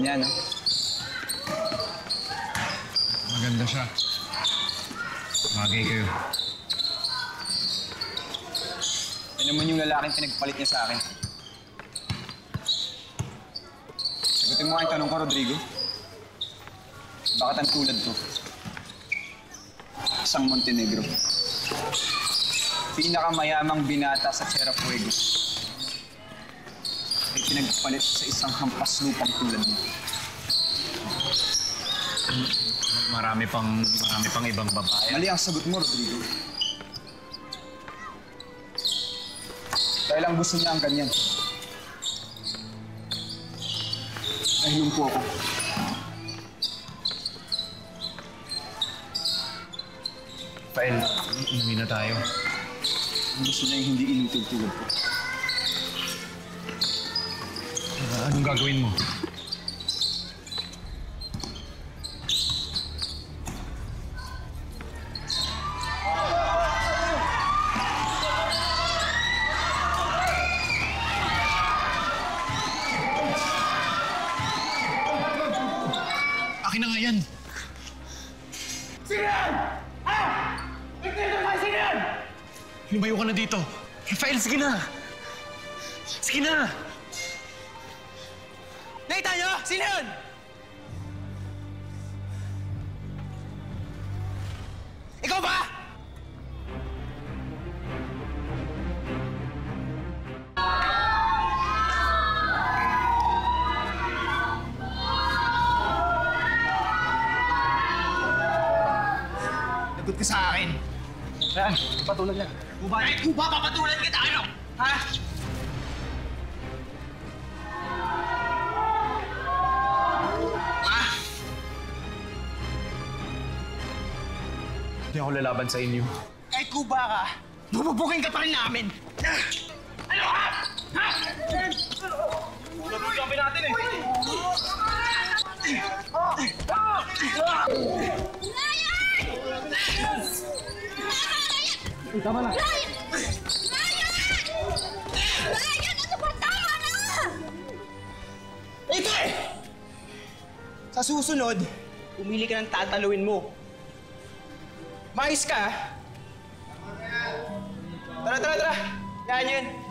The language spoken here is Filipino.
niya, no? Maganda siya. Bagay kayo. Yan naman yung lalaking pinagpalit niya sa akin. Sagutin mo ang tanong ko, Rodrigo. Bakit ang tulad ko? Isang Montenegro. Pinakamayamang binata sa Cerro Puegos. Ay pinagpalit sa isang hampas lupang tulad mo. Marami pang ibang babae. Mali ang sagot mo, Rodrigo. Dahil ang gusto niya ang ganyan. Nahinom po ako. Rafael, inuwi na tayo. Ang gusto niya yung hindi inutil-tulad ko. Anong gagawin mo? Akin na nga yan! Sino yan? Ha? Nagtito ka! Sino yan? Lumayo ka na dito! Rafael, sige na! Sige na! Nakita niyo? Sino yan? Ikaw ba? Nagot ka sa akin. Saan? Papatulan niya. Kahit ko ba papatulan kita? Ano? Ha? Hindi ako lalaban sa inyo. Eh, kuba ka! Bububukin ka pa rin namin! Ano ka? Ha? Sabi natin eh! Layan! Tama na! Layan! Layan! Ano ba? Tama na! Ito eh! Sa susunod, pumili ka ng tataluin mo. Mais ka? Tara, tara, tara! Yan yun!